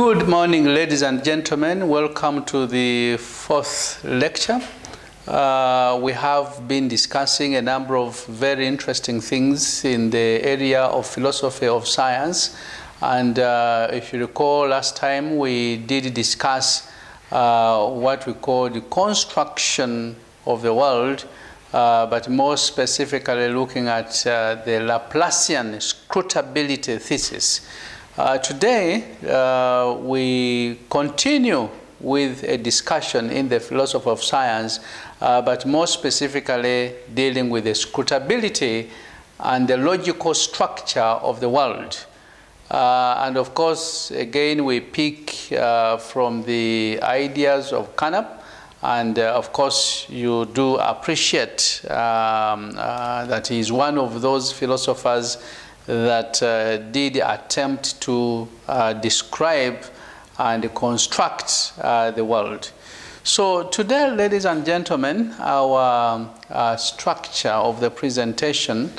Good morning, ladies and gentlemen. Welcome to the fourth lecture. We have been discussing a number of very interesting things in the area of philosophy of science. And if you recall, last time we did discuss what we call the construction of the world, but more specifically looking at the Laplacian scrutability thesis. Today, we continue with a discussion in the philosophy of science, but more specifically dealing with the scrutability and the logical structure of the world. And of course, again, we pick from the ideas of Carnap. And of course, you do appreciate that he is one of those philosophers that did attempt to describe and construct the world. So today, ladies and gentlemen, our structure of the presentation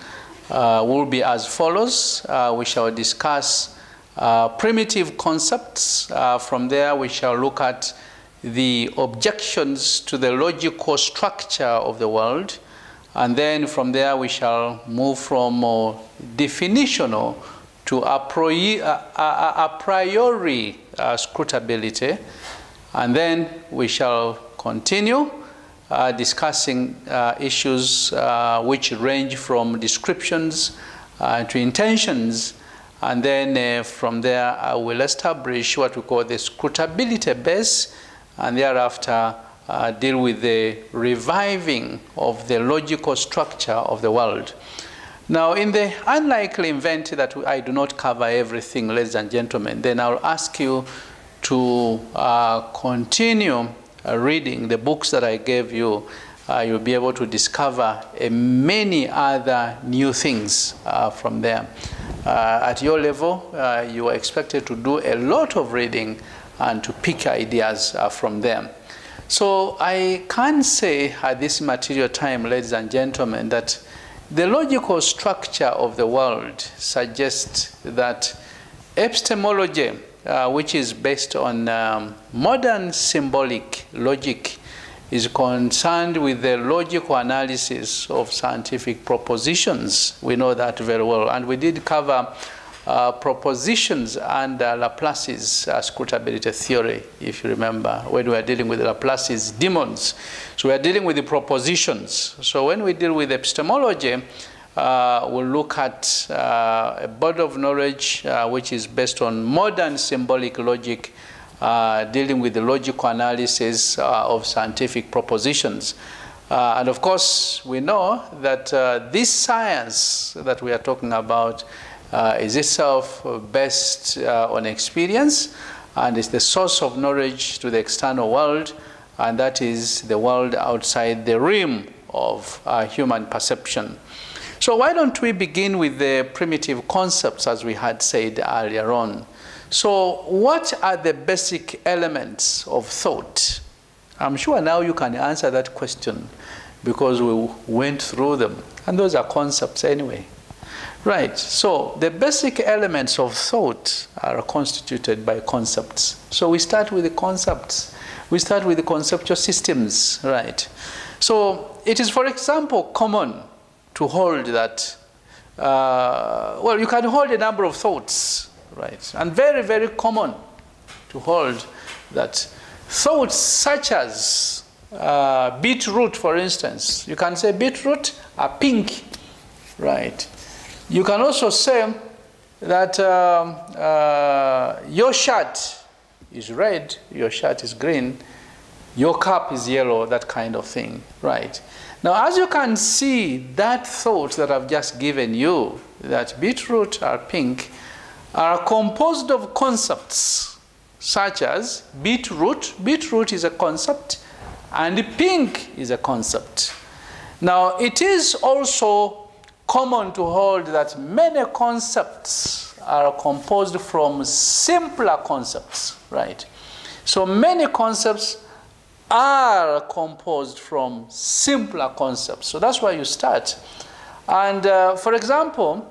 will be as follows. We shall discuss primitive concepts. From there, we shall look at the objections to the logical structure of the world. And then from there, we shall move from definitional to a priori scrutability. And then we shall continue discussing issues which range from descriptions to intentions. And then from there, I will establish what we call the scrutability base, and thereafter deal with the reviving of the logical structure of the world. Now, in the unlikely event that I do not cover everything, ladies and gentlemen, then I'll ask you to continue reading the books that I gave you. You'll be able to discover many other new things from there. At your level, you are expected to do a lot of reading and to pick ideas from them. So I can say at this material time, ladies and gentlemen, that the logical structure of the world suggests that epistemology, which is based on modern symbolic logic, is concerned with the logical analysis of scientific propositions. We know that very well. And we did cover propositions under Laplace's scrutability theory, if you remember, when we are dealing with Laplace's demons. So we are dealing with the propositions. So when we deal with epistemology, we'll look at a body of knowledge which is based on modern symbolic logic, dealing with the logical analysis of scientific propositions. And of course, we know that this science that we are talking about is itself based on experience, and is the source of knowledge to the external world, and that is the world outside the realm of human perception. So why don't we begin with the primitive concepts, as we had said earlier on. So what are the basic elements of thought? I'm sure now you can answer that question, because we went through them, and those are concepts anyway. Right, so the basic elements of thought are constituted by concepts. So we start with the concepts. We start with the conceptual systems, right? So it is, for example, common to hold that, well, you can hold a number of thoughts, right? And very, very common to hold that thoughts such as beetroot, for instance. You can say beetroot are pink, right? You can also say that your shirt is red, your shirt is green, your cup is yellow, that kind of thing, right? Now, as you can see, that thought that I've just given you, that beetroot are pink, are composed of concepts such as beetroot. Beetroot is a concept, and pink is a concept. Now, it is also common to hold that many concepts are composed from simpler concepts, right? So many concepts are composed from simpler concepts. So that's where you start. And for example,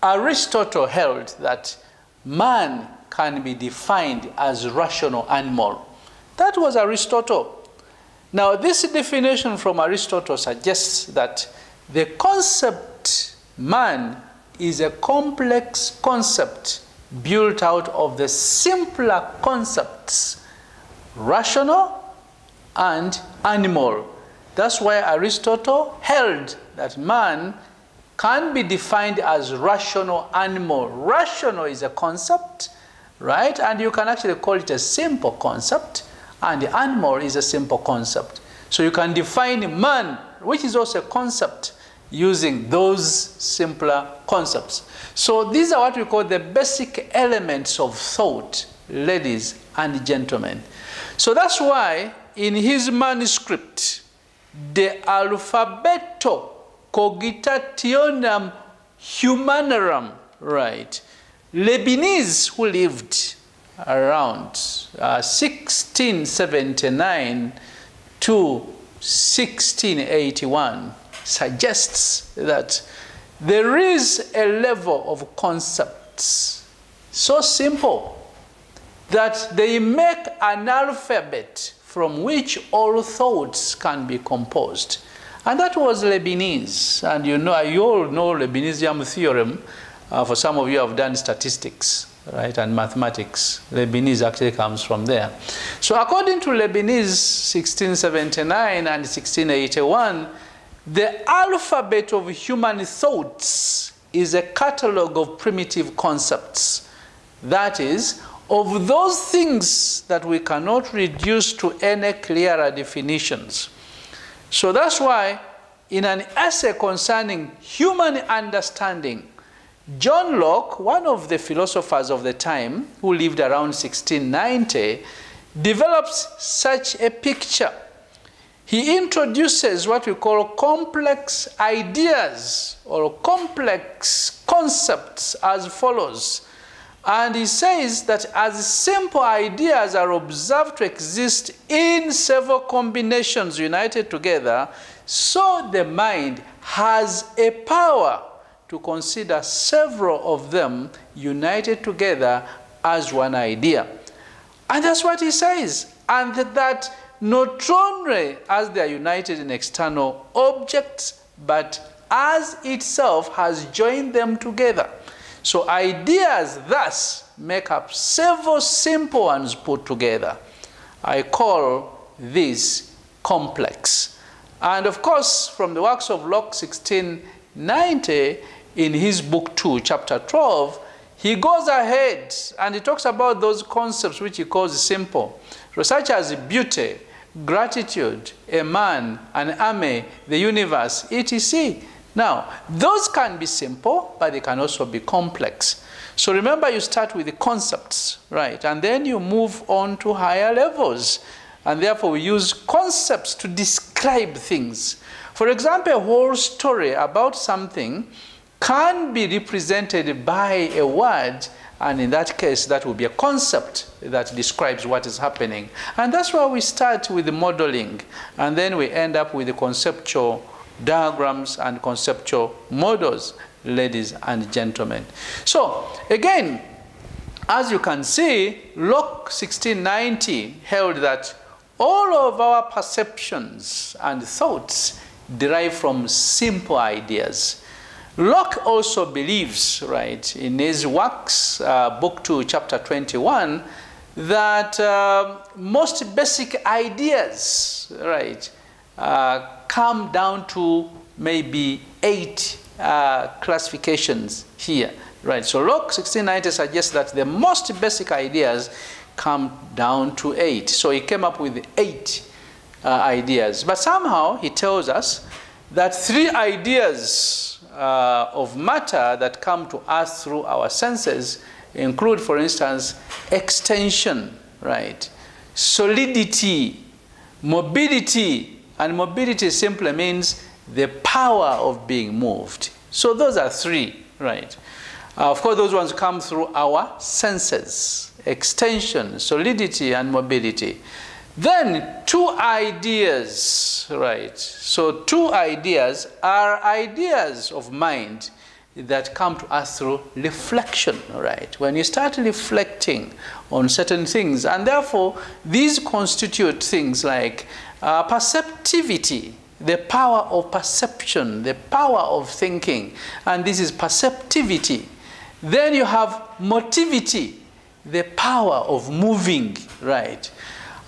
Aristotle held that man can be defined as rational and moral. That was Aristotle. Now, this definition from Aristotle suggests that the concept man is a complex concept built out of the simpler concepts, rational and animal. That's why Aristotle held that man can be defined as rational animal. Rational is a concept, right? And you can actually call it a simple concept, and the animal is a simple concept. So you can define man, which is also a concept, using those simpler concepts. So these are what we call the basic elements of thought, ladies and gentlemen. So that's why in his manuscript, De Alphabeto Cogitationum Humanorum, right, Leibniz, who lived around 1679 to 1681, suggests that there is a level of concepts so simple that they make an alphabet from which all thoughts can be composed. And that was Leibniz. And you all know Leibnizian theorem. For some of you have done statistics, right, and mathematics. Leibniz actually comes from there. So according to Leibniz, 1679 and 1681, the alphabet of human thoughts is a catalog of primitive concepts. That is, of those things that we cannot reduce to any clearer definitions. So that's why in an essay concerning human understanding, John Locke, one of the philosophers of the time who lived around 1690, develops such a picture. He introduces what we call complex ideas or complex concepts as follows. And he says that as simple ideas are observed to exist in several combinations united together, so the mind has a power to consider several of them united together as one idea. And that's what he says. And that not only as they are united in external objects, but as itself has joined them together. So ideas thus make up several simple ones put together. I call this complex. And of course, from the works of Locke 1690, in his book 2, chapter 12, he goes ahead and he talks about those concepts which he calls simple, such as beauty, gratitude, a man, an army, the universe, etc. Now, those can be simple, but they can also be complex. So remember, you start with the concepts, right? And then you move on to higher levels. And therefore, we use concepts to describe things. For example, a whole story about something can be represented by a word. And in that case, that will be a concept that describes what is happening. And that's why we start with the modeling. And then we end up with the conceptual diagrams and conceptual models, ladies and gentlemen. So, again, as you can see, Locke 1690 held that all of our perceptions and thoughts derive from simple ideas. Locke also believes, right, in his works, book 2, chapter 21, that most basic ideas, right, come down to maybe 8 classifications here, right? So Locke 1690 suggests that the most basic ideas come down to 8. So he came up with 8 ideas. But somehow he tells us that 3 ideas of matter that come to us through our senses include, for instance, extension, right? Solidity, mobility, and mobility simply means the power of being moved. So those are 3, right? Of course, those ones come through our senses, extension, solidity, and mobility. Then 2 ideas, right? So 2 ideas are ideas of mind. that come to us through reflection, right? When you start reflecting on certain things, and therefore these constitute things like perceptivity, the power of perception, the power of thinking, and this is perceptivity. Then you have motivity, the power of moving, right?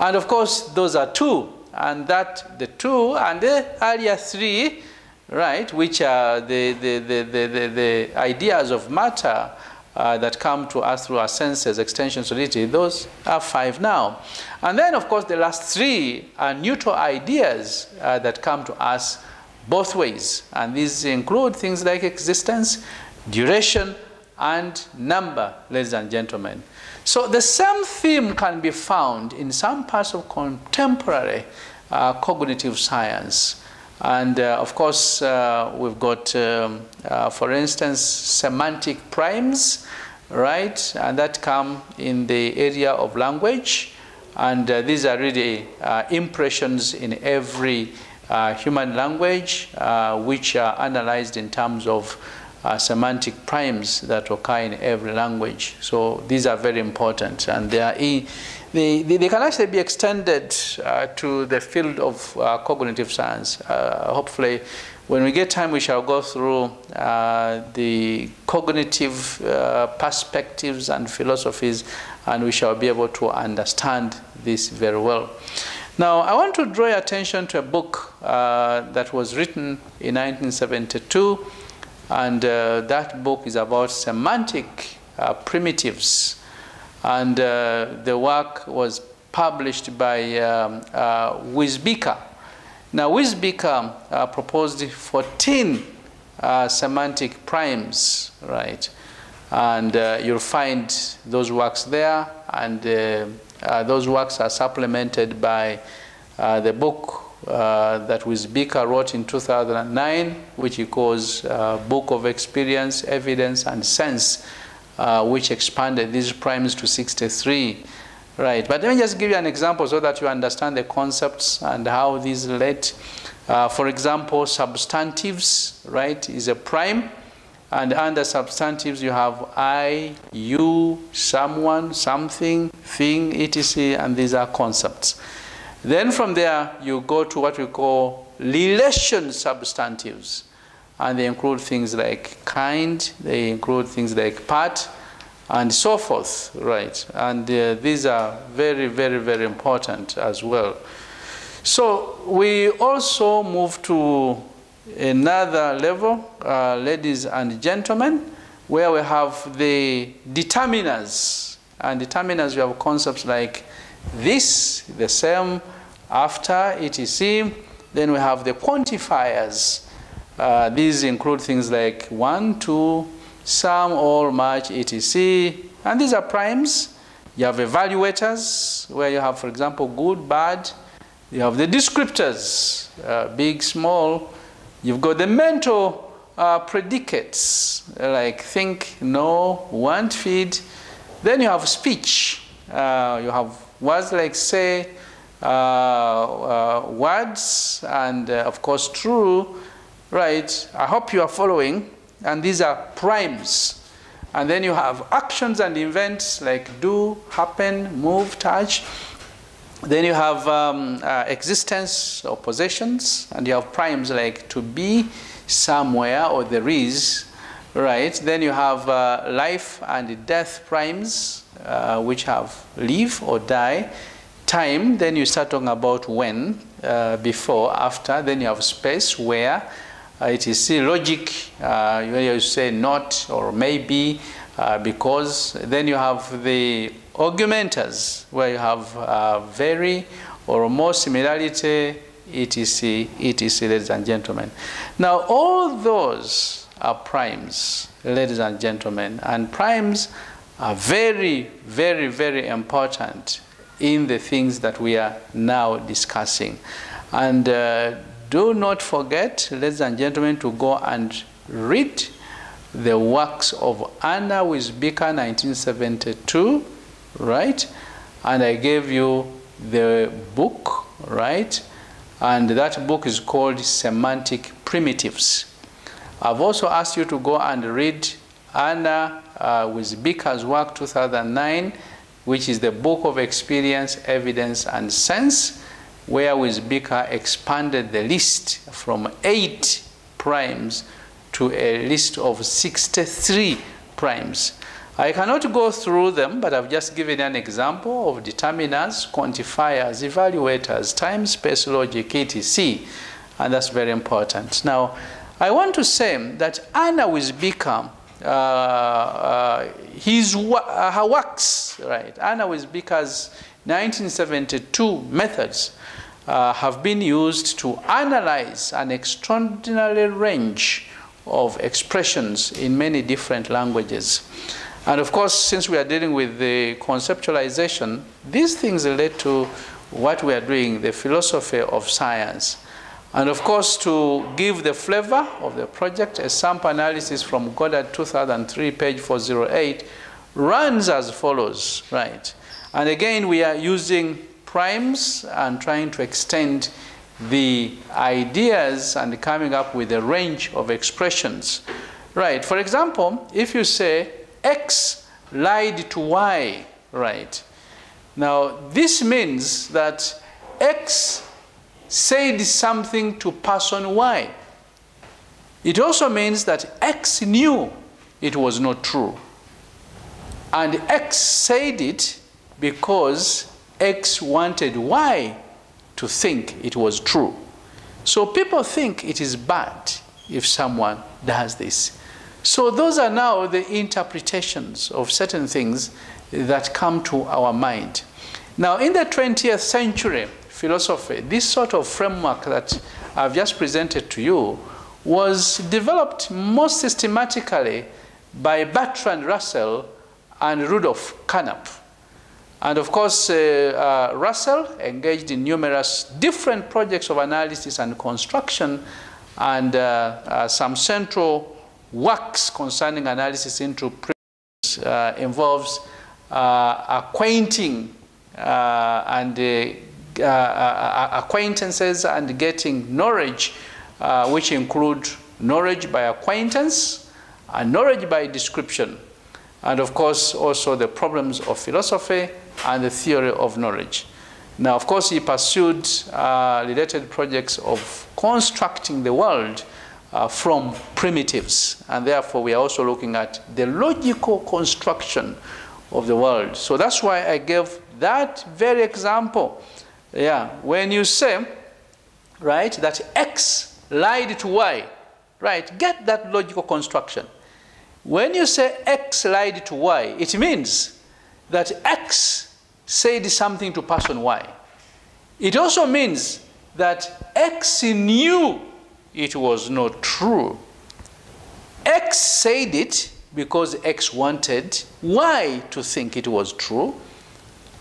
And of course, those are two, and that the two and the earlier three, right, which are the ideas of matter that come to us through our senses, extension, solidity, those are five now. And then, of course, the last three are neutral ideas that come to us both ways. And these include things like existence, duration, and number, ladies and gentlemen. So the same theme can be found in some parts of contemporary cognitive science. And of course, we've got, for instance, semantic primes, right? And that come in the area of language. And these are really impressions in every human language, which are analyzed in terms of semantic primes that occur in every language. So these are very important, and they are they can actually be extended to the field of cognitive science. Hopefully, when we get time, we shall go through the cognitive perspectives and philosophies, and we shall be able to understand this very well. Now, I want to draw your attention to a book that was written in 1972. And that book is about semantic primitives. And the work was published by Wierzbicka. Now, Wierzbicka proposed 14 semantic primes, right? And you'll find those works there. And those works are supplemented by the book that Wierzbicka wrote in 2009, which he calls Book of Experience, Evidence, and Sense, which expanded these primes to 63. Right, but let me just give you an example so that you understand the concepts and how these relate. For example, substantives, right, is a prime. And under substantives, you have I, you, someone, something, thing, etc., and these are concepts. Then from there, you go to what we call relation substantives. And they include things like kind, they include things like part, and so forth, right? And these are very, very, very important as well. So we also move to another level, ladies and gentlemen, where we have the determiners. And determiners, we have concepts like this, the same, after, etc. Then we have the quantifiers. These include things like 1, 2, some, all, much, etc. And these are primes. You have evaluators, where you have, for example, good, bad. You have the descriptors, big, small. You've got the mental predicates, like think, know, want, feed. Then you have speech. You have words like say, words, and of course true, right? I hope you are following. And these are primes. And then you have actions and events like do, happen, move, touch. Then you have existence or possessions, and you have primes like to be, somewhere, or there is, right? Then you have life and death primes, which have live or die, time. Then you start talking about when, before, after. Then you have space, where, it is logic, where you say not or maybe, because. Then you have the augmenters, where you have very or more similarity, etc., etc., ladies and gentlemen. Now, all those are primes, ladies and gentlemen, and primes are very, very, very important in the things that we are now discussing. And do not forget, ladies and gentlemen, to go and read the works of Anna Wierzbicka, 1972, right? And I gave you the book, right? And that book is called Semantic Primitives. I've also asked you to go and read Anna Wierzbicka's work, 2009, which is the book of Experience, Evidence, and Sense, where Wierzbicka expanded the list from 8 primes to a list of 63 primes. I cannot go through them, but I've just given an example of determiners, quantifiers, evaluators, time, space, logic, etc. And that's very important. Now, I want to say that Anna Wierzbicka, her works, right? Anna Wierzbicka's 1972 methods have been used to analyze an extraordinary range of expressions in many different languages. And of course, since we are dealing with the conceptualization, these things relate to what we are doing, the philosophy of science. And of course, to give the flavor of the project, a sample analysis from Goddard 2003, page 408, runs as follows, right? And again, we are using primes and trying to extend the ideas and coming up with a range of expressions, right? For example, if you say X lied to Y, right? Now, this means that X said something to person Y. It also means that X knew it was not true. And X said it because X wanted Y to think it was true. So people think it is bad if someone does this. So those are now the interpretations of certain things that come to our mind. Now, in the 20th century, philosophy, this sort of framework that I've just presented to you was developed most systematically by Bertrand Russell and Rudolf Carnap. And of course, Russell engaged in numerous different projects of analysis and construction, and some central works concerning analysis into principles involves acquaintances and getting knowledge, which include knowledge by acquaintance and knowledge by description, and of course also the problems of philosophy and the theory of knowledge. Now, of course, he pursued related projects of constructing the world from primitives, and therefore we are also looking at the logical construction of the world. So that's why I gave that very example. Yeah, when you say, right, that X lied to Y, right, get that logical construction. When you say X lied to Y, it means that X said something to person Y. It also means that X knew it was not true. X said it because X wanted Y to think it was true.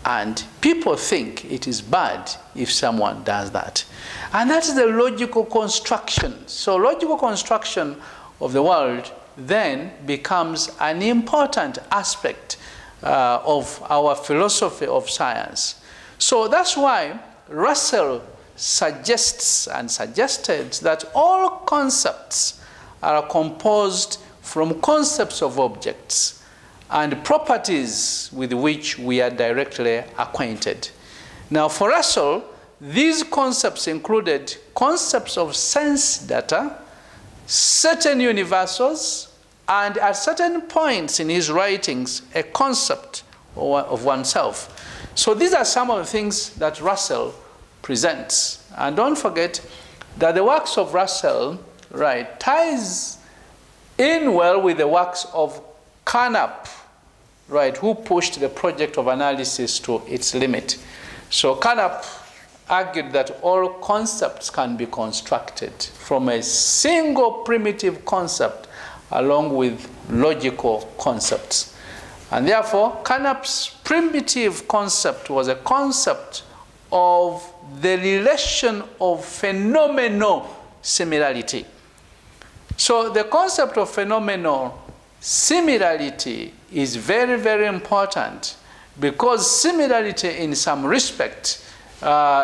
And people think it is bad if someone does that. And that's the logical construction. So logical construction of the world then becomes an important aspect of our philosophy of science. So that's why Russell suggests and suggested that all concepts are composed from concepts of objects and properties with which we are directly acquainted. Now, for Russell, these concepts included concepts of sense data, certain universals, and at certain points in his writings, a concept of oneself. So these are some of the things that Russell presents. And don't forget that the works of Russell, right, ties in well with the works of Carnap, right, who pushed the project of analysis to its limit. So Carnap argued that all concepts can be constructed from a single primitive concept along with logical concepts. And therefore, Carnap's primitive concept was a concept of the relation of phenomenal similarity. So the concept of phenomenal similarity is very, very important, because similarity in some respect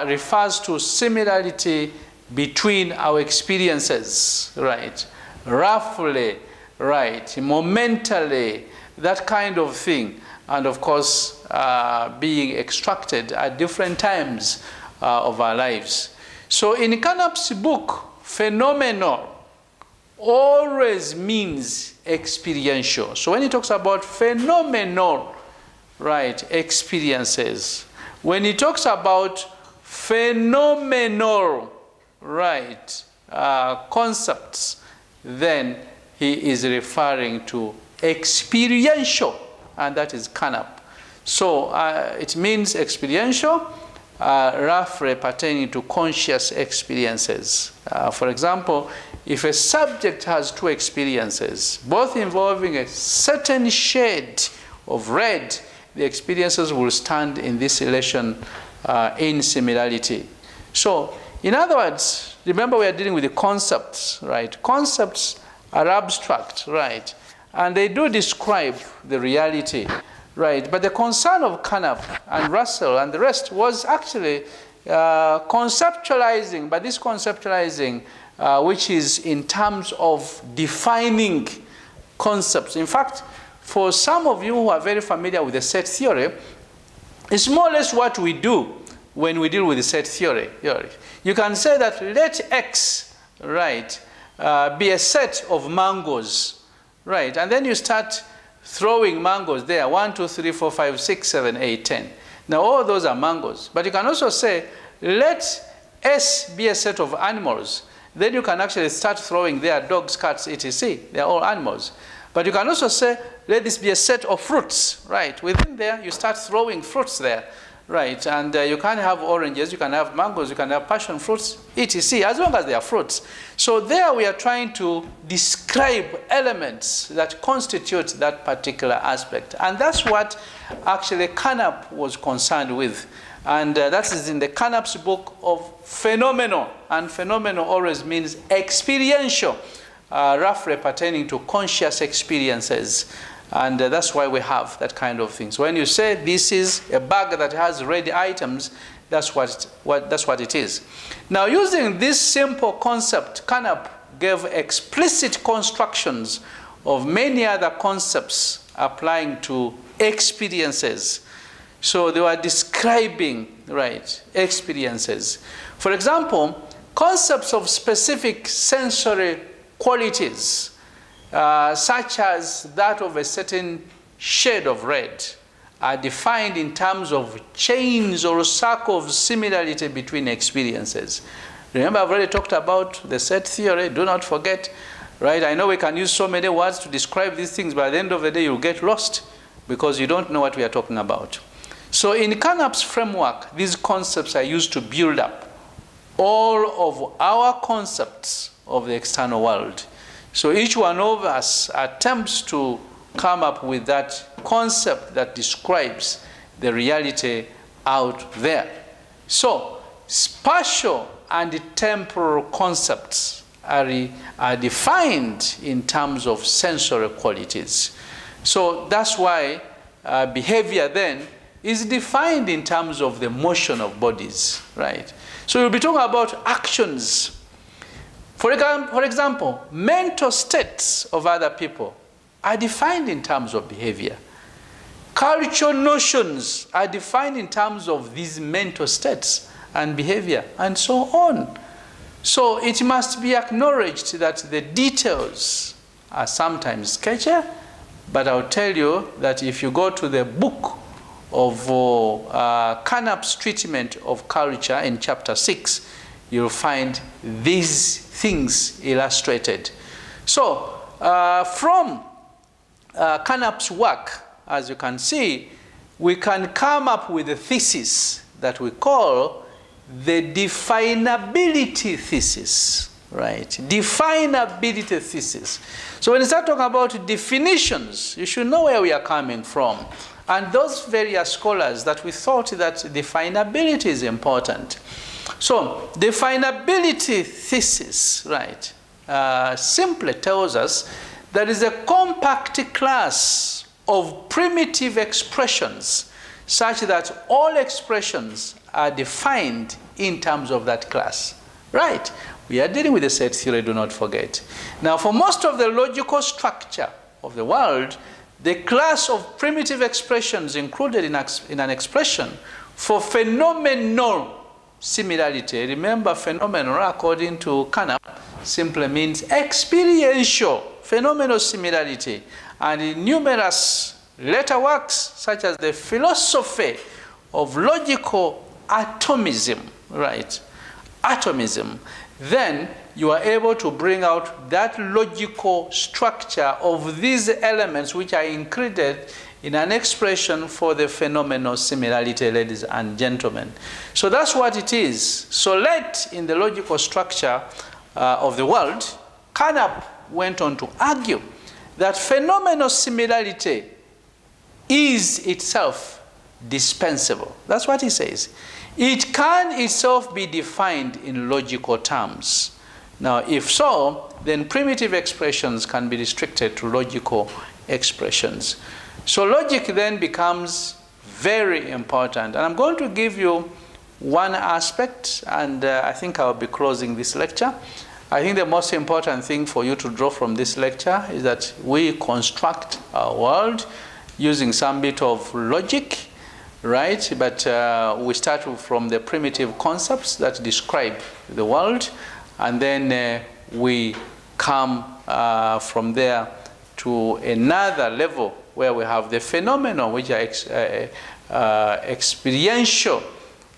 refers to similarity between our experiences, right? roughly right, momentally, that kind of thing. And of course, being extracted at different times of our lives. So in Carnap's book, phenomenal always means experiential. So when he talks about phenomenal, right, experiences, when he talks about phenomenal, right, concepts, then he is referring to experiential, and that is Carnap. So it means experiential, roughly pertaining to conscious experiences. For example, if a subject has two experiences, both involving a certain shade of red, the experiences will stand in this relation in similarity. So, in other words, remember we are dealing with the concepts, right? Concepts are abstract, right? And they do describe the reality, right? But the concern of Carnap and Russell and the rest was actually conceptualizing, but this conceptualizing, which is in terms of defining concepts. In fact, for some of you who are very familiar with the set theory, it's more or less what we do when we deal with the set theory. You can say that let X, right, be a set of mangoes. Right, and then you start throwing mangoes there, 1, 2, 3, 4, 5, 6, 7, 8, 10. Now, all those are mangoes. But you can also say, let S be a set of animals. Then you can actually start throwing there dogs, cats, etc. They're all animals. But you can also say, let this be a set of fruits. Right, within there, you start throwing fruits there. Right, and you can have oranges, you can have mangoes, you can have passion fruits, etc., as long as they are fruits. So there we are trying to describe elements that constitute that particular aspect. And that's what actually Carnap was concerned with. And that is in the Carnap's book of phenomenal. And phenomenal always means experiential, roughly pertaining to conscious experiences. And that's why we have that kind of thing. So when you say this is a bag that has red items, that's what it is. Now, using this simple concept, Carnap gave explicit constructions of many other concepts applying to experiences. So they were describing, right, experiences. For example, concepts of specific sensory qualities, such as that of a certain shade of red, are defined in terms of chains or circles of similarity between experiences. Remember, I've already talked about the set theory. Do not forget, right? I know we can use so many words to describe these things, but at the end of the day, you get lost because you don't know what we are talking about. So in Carnap's framework, these concepts are used to build up all of our concepts of the external world. So each one of us attempts to come up with that concept that describes the reality out there. So spatial and temporal concepts are defined in terms of sensory qualities. So that's why behavior then is defined in terms of the motion of bodies, right? So we'll be talking about actions. For example, mental states of other people are defined in terms of behavior. Cultural notions are defined in terms of these mental states and behavior, and so on. So it must be acknowledged that the details are sometimes sketchy, but I'll tell you that if you go to the book of Carnap's treatment of culture in chapter 6, you'll find these things illustrated. So from Carnap's work, as you can see, we can come up with a thesis that we call the definability thesis, right? Definability thesis. So when you start talking about definitions, you should know where we are coming from. And those various scholars that we thought that definability is important. So, definability thesis, right, simply tells us there is a compact class of primitive expressions such that all expressions are defined in terms of that class, right? We are dealing with a set theory, do not forget. Now, for most of the logical structure of the world, the class of primitive expressions included in an expression for phenomenal similarity. Remember, phenomenal, according to Carnap, simply means experiential, phenomenal similarity. And in numerous later works, such as the Philosophy of Logical Atomism, right? Atomism. Then you are able to bring out that logical structure of these elements which are included in an expression for the phenomenal similarity, ladies and gentlemen. So that's what it is. So late in the logical structure of the world, Carnap went on to argue that phenomenal similarity is itself dispensable. That's what he says. It can itself be defined in logical terms. Now, if so, then primitive expressions can be restricted to logical expressions. So logic then becomes very important. And I'm going to give you one aspect, and I think I'll be closing this lecture. I think the most important thing for you to draw from this lecture is that we construct our world using some bit of logic, right? But we start from the primitive concepts that describe the world, and then we come from there to another level where we have the phenomena, which are experiential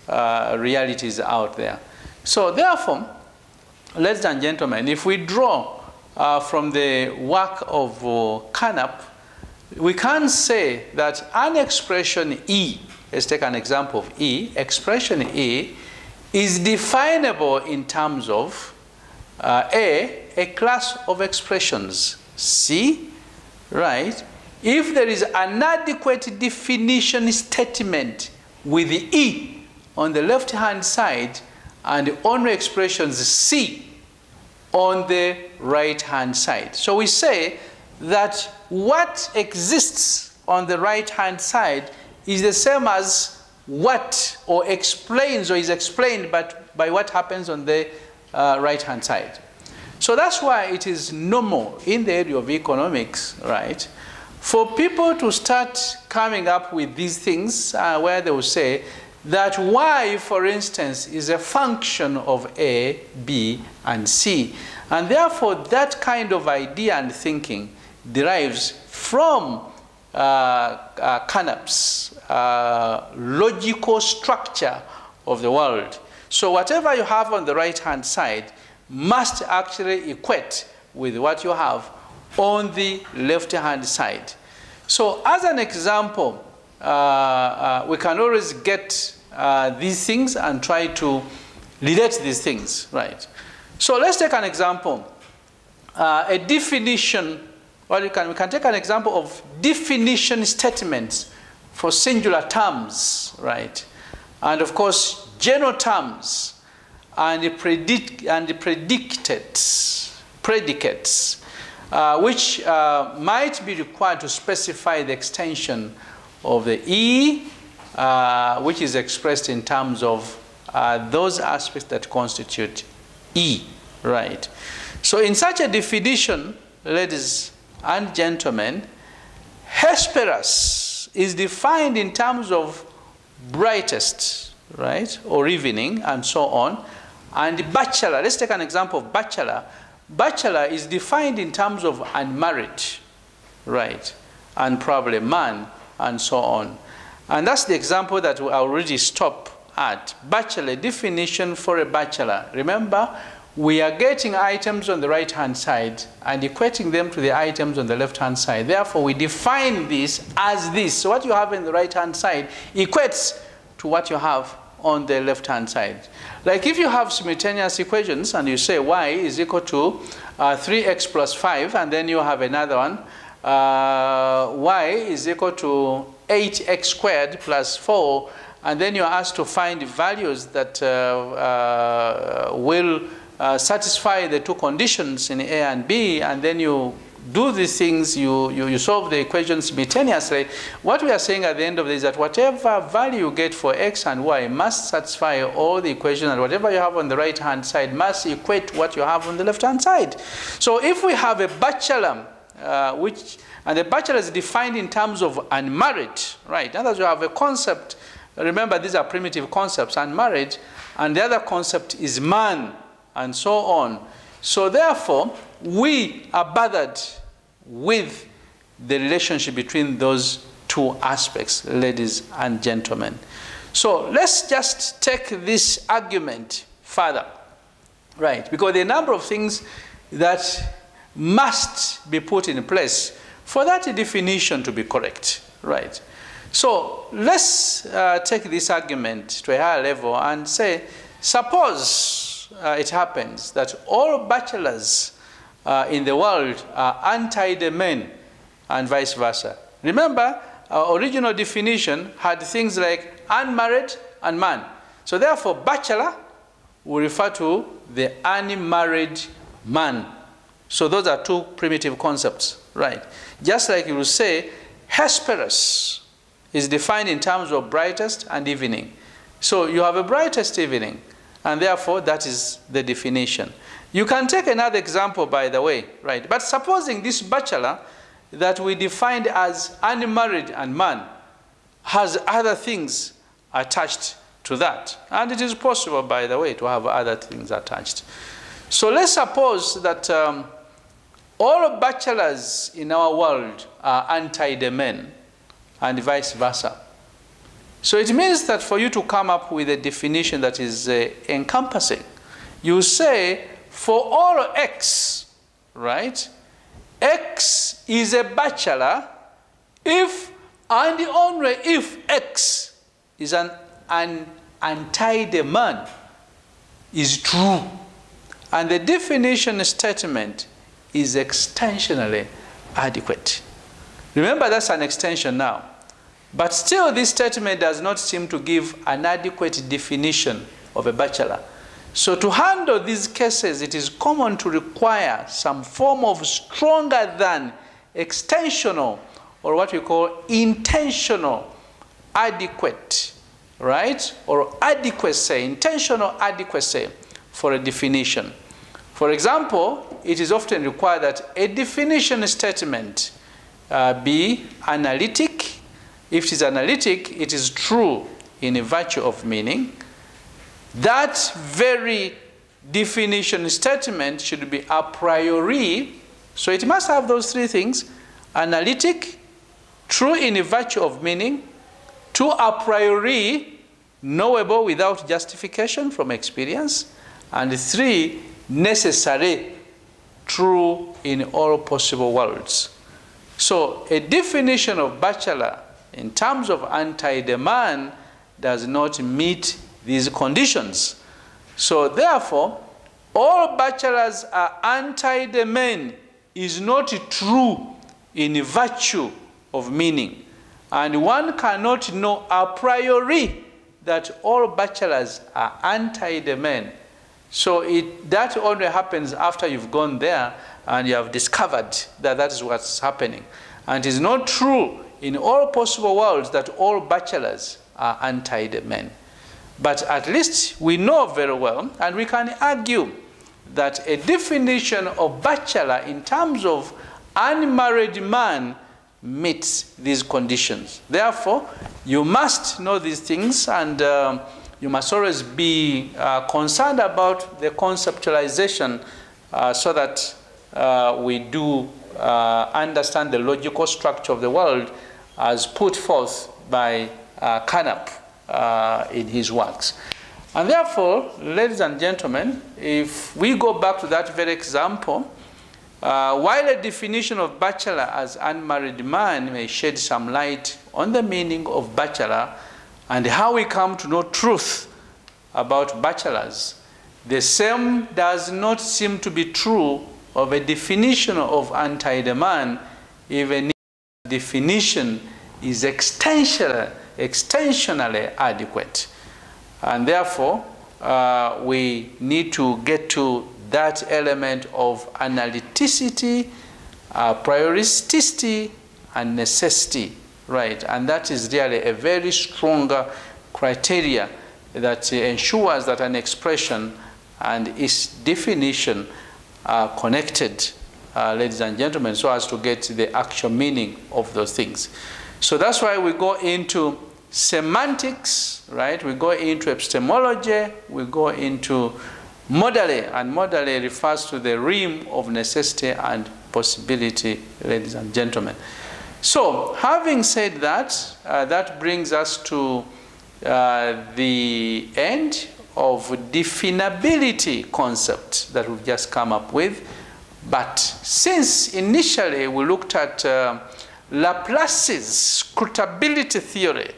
realities out there. So therefore, ladies and gentlemen, if we draw from the work of Carnap, we can say that an expression E, let's take an example of E, expression E is definable in terms of a class of expressions, C, right? If there is an adequate definition statement with E on the left-hand side and only expressions C on the right-hand side. So we say that what exists on the right-hand side is the same as what, or explains, or is explained but by what happens on the right-hand side. So that's why it is normal in the area of economics, right, for people to start coming up with these things where they will say that y, for instance, is a function of A, B, and C. And therefore, that kind of idea and thinking derives from Carnap's logical structure of the world. So whatever you have on the right-hand side must actually equate with what you have on the left-hand side. So as an example, we can always get these things and try to relate these things, right? So let's take an example. A definition, or we can take an example of definition statements for singular terms, right? And of course, general terms and predicates. Which might be required to specify the extension of the E, which is expressed in terms of those aspects that constitute E, right? So in such a definition, ladies and gentlemen, Hesperus is defined in terms of brightest, right, or evening, and so on. And bachelor, let's take an example of bachelor. Bachelor is defined in terms of unmarried, right, and probably man, and so on. And that's the example that we already stopped at. Bachelor, definition for a bachelor. Remember, we are getting items on the right-hand side and equating them to the items on the left-hand side. Therefore, we define this as this. So what you have on the right-hand side equates to what you have on the left-hand side. Like if you have simultaneous equations and you say y is equal to 3x plus 5, and then you have another one, y is equal to 8x squared plus 4, and then you're asked to find values that will satisfy the two conditions in A and B, and then you do these things, you solve the equations simultaneously. What we are saying at the end of this is that whatever value you get for x and y must satisfy all the equations, and whatever you have on the right-hand side must equate what you have on the left-hand side. So if we have a bachelor, and the bachelor is defined in terms of unmarried, right? Others you have a concept. Remember, these are primitive concepts, unmarried, and the other concept is man, and so on. So therefore, we are bothered with the relationship between those two aspects, ladies and gentlemen. So let's just take this argument further, right? Because there are a number of things that must be put in place for that definition to be correct, right? So let's take this argument to a higher level and say, suppose it happens that all bachelors in the world are untied men and vice versa. Remember, our original definition had things like unmarried and man. So therefore, bachelor will refer to the unmarried man. So those are two primitive concepts, right? Just like you will say, Hesperus is defined in terms of brightest and evening. So you have a brightest evening, and therefore that is the definition. You can take another example, by the way, right? But supposing this bachelor that we defined as unmarried and man has other things attached to that. And it is possible, by the way, to have other things attached. So let's suppose that all bachelors in our world are untied men and vice versa. So it means that for you to come up with a definition that is encompassing, you say, for all x, right, x is a bachelor if and only if x is an untied man is true. And the definition statement is extensionally adequate. Remember, that's an extension now. But still, this statement does not seem to give an adequate definition of a bachelor. So to handle these cases, it is common to require some form of stronger than extensional, or what we call intentional adequate, right? Or adequacy, intentional adequacy for a definition. For example, it is often required that a definition statement be analytic. If it is analytic, it is true in virtue of meaning. That very definition statement should be a priori. So it must have those three things: analytic, true in virtue of meaning, to a priori, knowable without justification from experience, and three, necessary, true in all possible worlds. So a definition of bachelor in terms of untied man does not meet these conditions. So therefore, all bachelors are untied men is not true in virtue of meaning. And one cannot know a priori that all bachelors are untied men. So that only happens after you've gone there and you have discovered that that is what's happening. And it is not true in all possible worlds that all bachelors are untied men. But at least we know very well, and we can argue, that a definition of bachelor in terms of unmarried man meets these conditions. Therefore, you must know these things, and you must always be concerned about the conceptualization so that we do understand the logical structure of the world as put forth by Carnap in his works. And therefore, ladies and gentlemen, if we go back to that very example, while a definition of bachelor as unmarried man may shed some light on the meaning of bachelor and how we come to know truth about bachelors, the same does not seem to be true of a definition of untied man, even if the definition is extensionally adequate. And therefore, we need to get to that element of analyticity prioricity and necessity, right? And that is really a very strong criteria that ensures that an expression and its definition are connected, ladies and gentlemen, so as to get the actual meaning of those things. So that's why we go into semantics, right? We go into epistemology, we go into modale, and modale refers to the realm of necessity and possibility, ladies and gentlemen. So, having said that, that brings us to the end of definability concept that we've just come up with. But since initially we looked at Laplace's scrutability theory,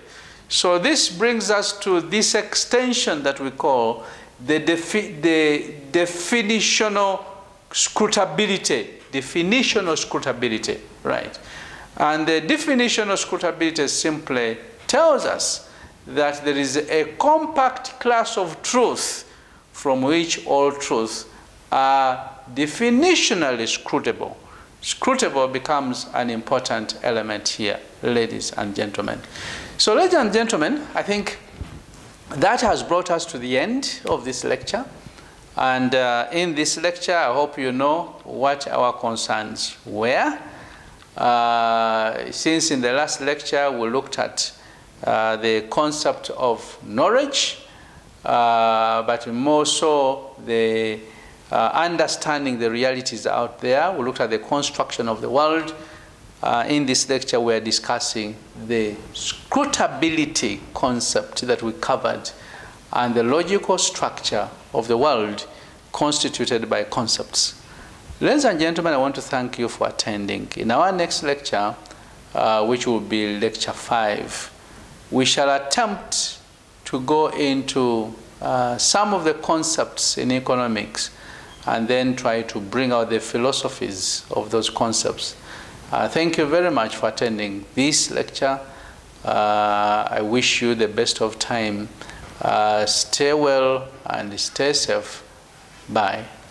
so this brings us to this extension that we call the definitional scrutability, right? And the definitional scrutability simply tells us that there is a compact class of truth from which all truths are definitionally scrutable. Scrutable becomes an important element here, ladies and gentlemen. So, ladies and gentlemen, I think that has brought us to the end of this lecture. And in this lecture, I hope you know what our concerns were. Since in the last lecture, we looked at the concept of knowledge, but more so the understanding the realities out there. We looked at the construction of the world. In this lecture, we are discussing the scrutability concept that we covered and the logical structure of the world constituted by concepts. Ladies and gentlemen, I want to thank you for attending. In our next lecture, which will be lecture 5, we shall attempt to go into some of the concepts in economics and then try to bring out the philosophies of those concepts. Thank you very much for attending this lecture. I wish you the best of time. Stay well and stay safe. Bye.